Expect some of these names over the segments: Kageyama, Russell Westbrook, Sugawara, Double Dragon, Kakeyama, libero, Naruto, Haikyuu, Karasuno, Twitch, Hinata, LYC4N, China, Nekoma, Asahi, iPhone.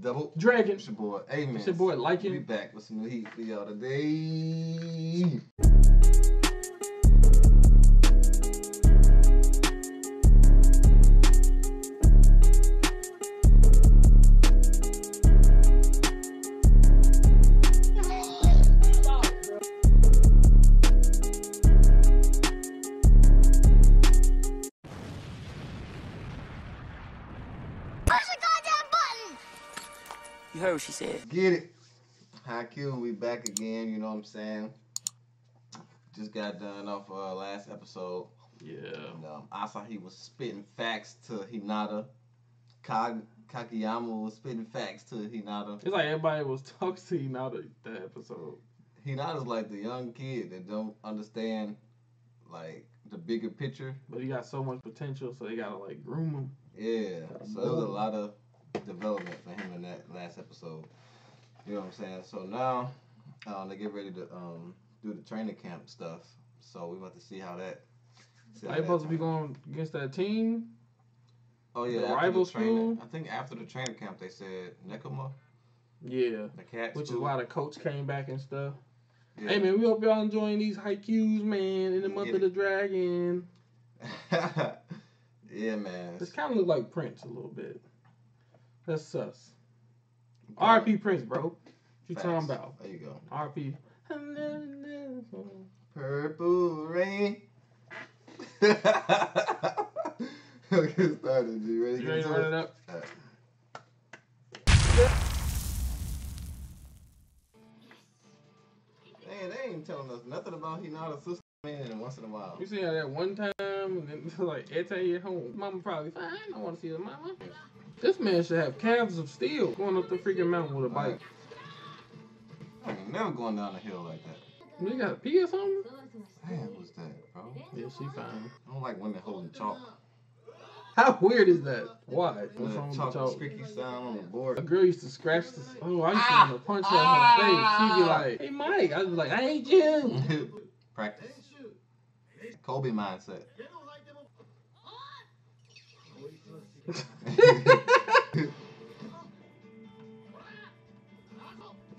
Double Dragon. It's your boy, Amen. It's your boy, Lycan. We back with some new heat for y'all today. You heard what she said. Get it. Haikyuu, we back again, you know what I'm saying? Just got done off last episode. Yeah. And, Asahi was spitting facts to Hinata. Kakeyama was spitting facts to Hinata. It's like everybody was talking to Hinata that episode. Hinata's like the young kid that don't understand, like, the bigger picture. But he got so much potential, so they gotta, like, groom him. Yeah. So there's a lot of development for him in that last episode, you know what I'm saying? So now they get ready to do the training camp stuff, so we about to see how that they supposed to be going against that team. Oh yeah, the rival school. I think after the training camp they said Nekoma, yeah, the cat, which is why the coach came back and stuff. Yeah. Hey man, we hope y'all enjoying these Haikyuus, man, in the month of the dragon. Yeah man, this kind of look like Prince a little bit. That's sus. R.I.P. Prince, bro. What you talking about? There you go. R.I.P. Purple Rain. Let's get started, G. Ready to run it up? All right. Man, they ain't telling us nothing about Hinata's sister, man, once in a while. You see how that one time, and then like, every time you're home, mama probably fine. I don't want to see the mama. Yeah. This man should have calves of steel going up the freaking mountain with a bike. I ain't never going down a hill like that. You got to pee or something? Damn, what's that, bro? Yeah, she fine. I don't like women holding chalk. How weird is that? Why? What's wrong with the chalk? Squeaky sound on the board. A girl used to scratch the... Oh, I used to give her a punch at her face. She'd be like, hey, Mike. I was like, I hate you. Practice. Kobe mindset.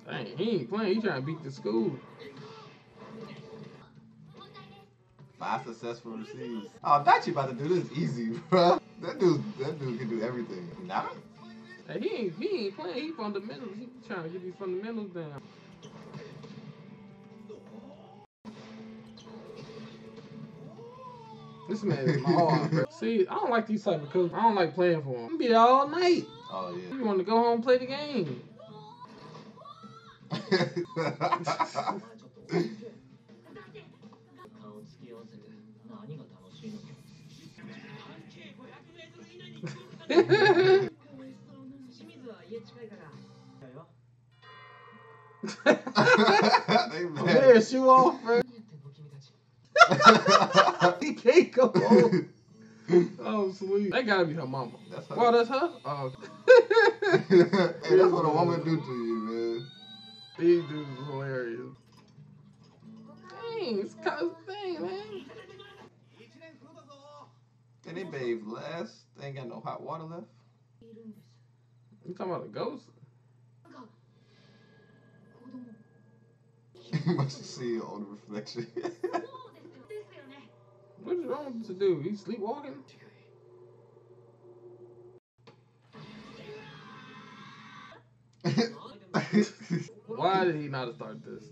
Dang, he ain't playing. He trying to beat the school. 5 successful receives. Oh, I thought you about to do this easy, bro. That dude can do everything. Nah. Hey, he ain't playing. He fundamentals. He trying to give you fundamentals down. This man is hard, bro. See, I don't like these type of coaches. I don't like playing for them. I'm gonna be there all night. Oh, yeah. You want to go home and play the game. They shoe off, bro. He can't go home. Oh, sweet. That gotta be her mama. That's her. Well, that's her? Oh. Hey, that's what a woman do to you, man. These dudes is hilarious. Dang, it's kind of thing, man. Did they bathe last? They ain't got no hot water left? You talking about a ghost? You must see it on the reflection. What is wrong to do? He's sleepwalking? Why did he not start this?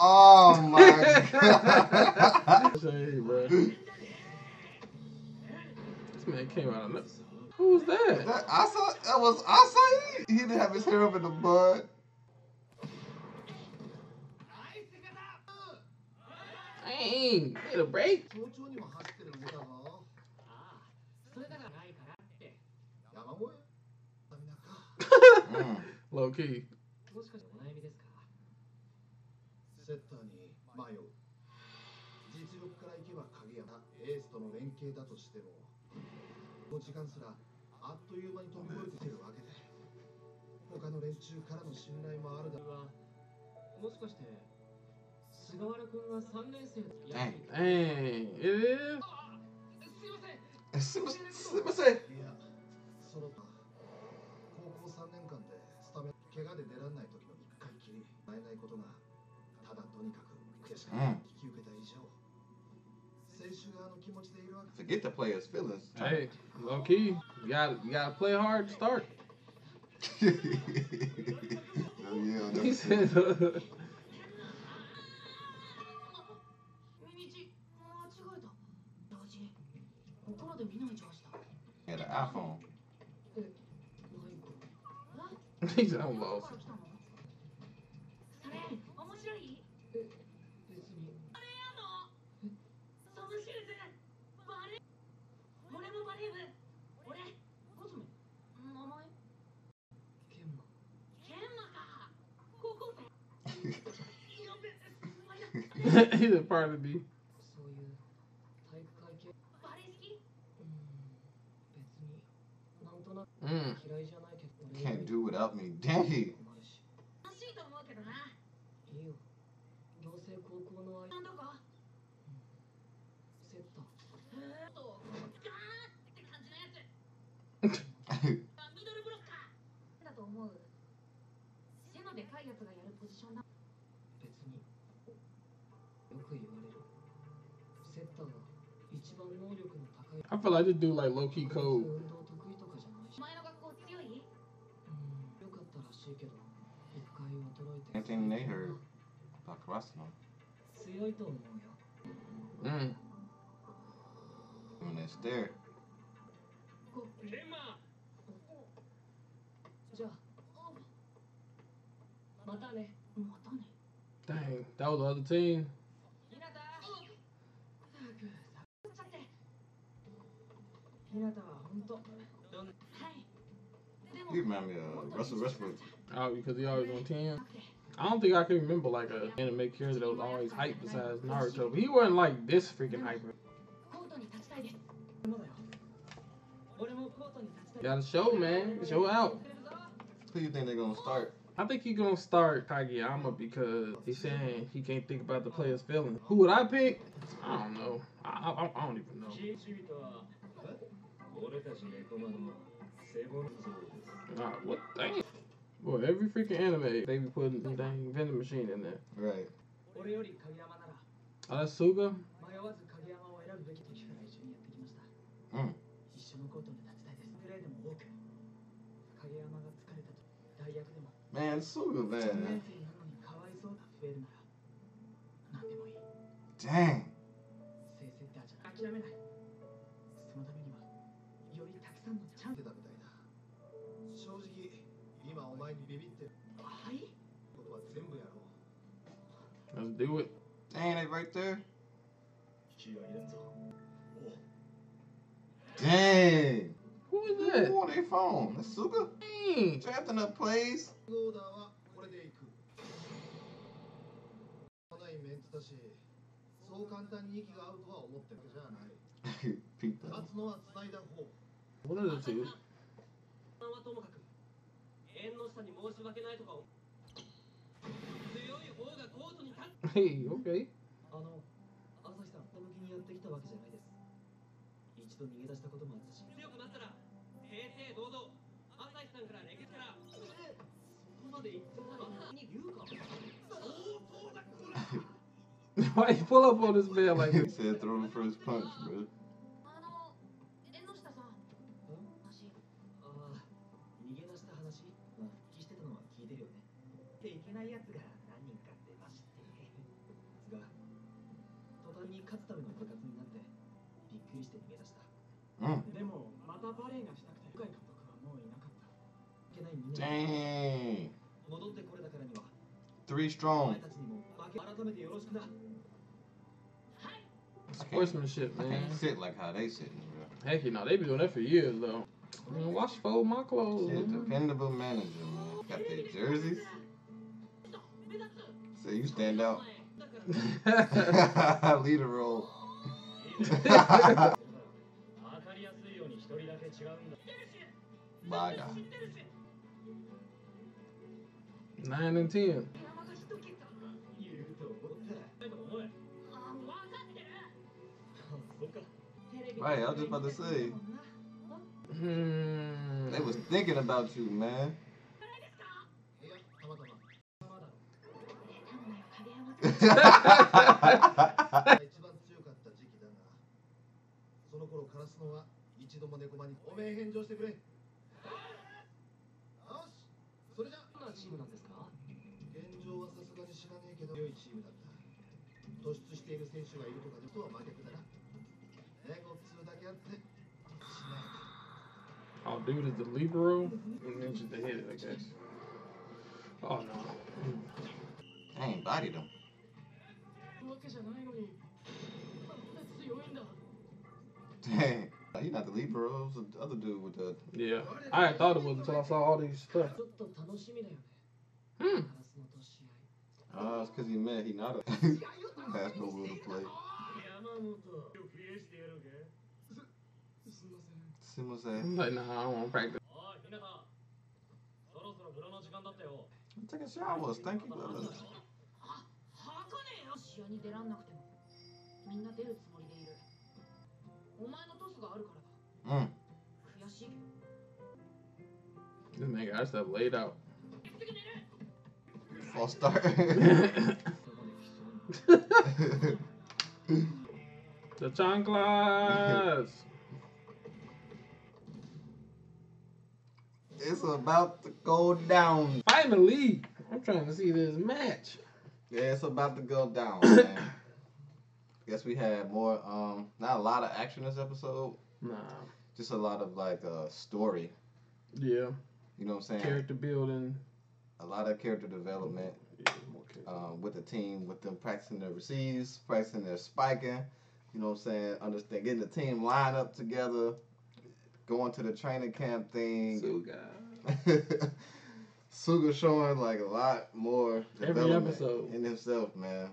Oh my god. Hey, bro. This man came out of nothing. Who was that? That was Asahi. He didn't have his hair up in the mud. Dang, need a break. Low key. Dang. Dang, it is? すいません。To get the player's feelings. Hey, low key, you gotta play hard to start. Oh, yeah, no. He said, yeah, the iPhone. He's on low. He's a part of me. Can't do without me, dang. I feel like this dude like low key cold. Anything they heard about Karasuno. When they stare. Dang, that was the other team. You remind me of Russell Westbrook. Oh, because he always on 10. I don't think I can remember like a anime character that was always hype besides Naruto. But he wasn't like this freaking hype. Gotta show, man. Show out. Who you think they're gonna start? I think he's gonna start Kageyama because he's saying he can't think about the player's feelings. Who would I pick? I don't know. I don't even know. Ah, what dang? Boy, every freaking anime, they be putting the dang vending machine in there. Right. Oh, that's Suga? Man, Suga, man. Dang. Let's do it. Dang, they right there. Dang. Who is that? Who on their phone? That's Suga? Dang. Trapped in a place. What are the two? Hey, okay. Why you pull up on this man like he said throw the first punch, bro? Dang. Three strong. Sportsmanship, man. I can't sit like how they sit in real. Heck, you know, they be doing that for years, though. I mean, watch fold my clothes. Shit, dependable manager, man. Got their jerseys. So you stand out. Leader role. Bye, God. 9 and 10. Right, I was just about to say. They was thinking about you, man. Oh, dude is the libero and then just the head, I guess. Oh no. I ain't bodied him. Dang. He not the libero, it was the other dude with the... Yeah. I had thought it was until I saw all these stuff. Hmm. It's because he met Hinata. Has no will to play. I'm like, nah, I don't want to practice. Take a shower, thank you. This nigga, I stuff laid out. False start. The chanclas. It's about to go down. Finally, I'm trying to see this match. Yeah, it's about to go down, man. Guess we had more, not a lot of action this episode. Nah. Just a lot of, like, story. Yeah. You know what I'm saying? Character building. A lot of character development. Yeah, more character. With the team, with them practicing their receives, practicing their spiking. You know what I'm saying? Understand, getting the team lined up together. Going to the training camp thing. Suga. Suga showing like a lot more development every episode in himself, man.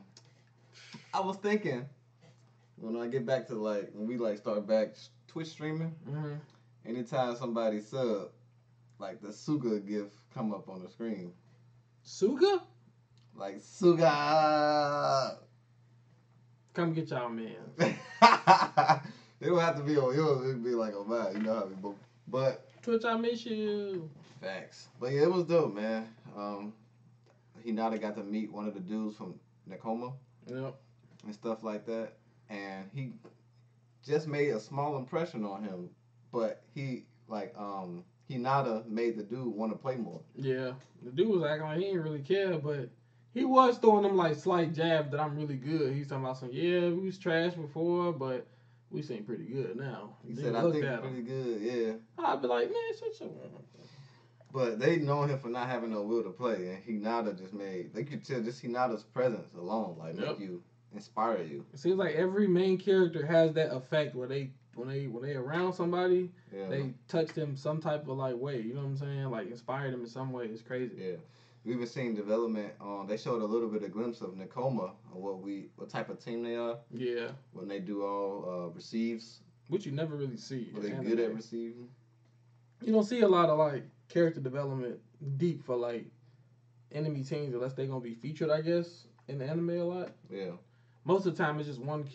I was thinking when I get back to like when we like start back Twitch streaming, anytime somebody sub, like the Suga gif come up on the screen. Suga? Like Suga. Come get y'all man. It don't have to be on yours. It'd be like on mine. You know how we both. But Twitch, I miss you. Facts. But yeah, it was dope, man. Hinata got to meet one of the dudes from Nekoma. Yep. And stuff like that. And he just made a small impression on him, but he like Hinata made the dude want to play more. Yeah. The dude was acting like he didn't really care, but he was throwing them like slight jabs that I'm really good. He's talking about some yeah, we was trash before, but we seem pretty good now. He said, I think we're pretty good, yeah. I'd be like, man, shut your mouth. But they know him for not having no will to play, and Hinata just made, they could tell just Hinata's presence alone, like, make you, inspire you. It seems like every main character has that effect where they, when they around somebody, they touch them some type of, like, way, you know what I'm saying? Like, inspire them in some way. It's crazy. Yeah. We've been seeing development. They showed a little bit of glimpse of Nekoma, what type of team they are. Yeah. When they do all receives. Which you never really see. Are they good at receiving? You don't see a lot of like character development deep for like enemy teams unless they're gonna be featured, I guess, in the anime a lot. Yeah. Most of the time it's just one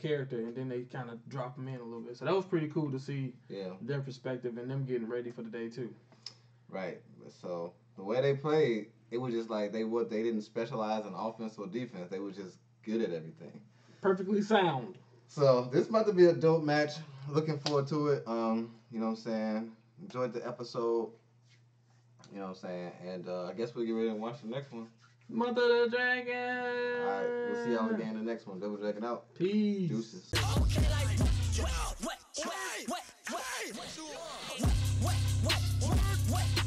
character and then they kind of drop them in a little bit. So that was pretty cool to see. Yeah. Their perspective and them getting ready for the day too. Right. So. The way they played, it was just like they didn't specialize in offense or defense. They were just good at everything. Perfectly sound. So this is about to be a dope match. Looking forward to it. You know what I'm saying? Enjoyed the episode. You know what I'm saying? And I guess we'll get ready and watch the next one. Mother Dragon. Alright, we'll see y'all again in the next one. Double Dragon out. Peace. Deuces. Okay, like, what you want? What?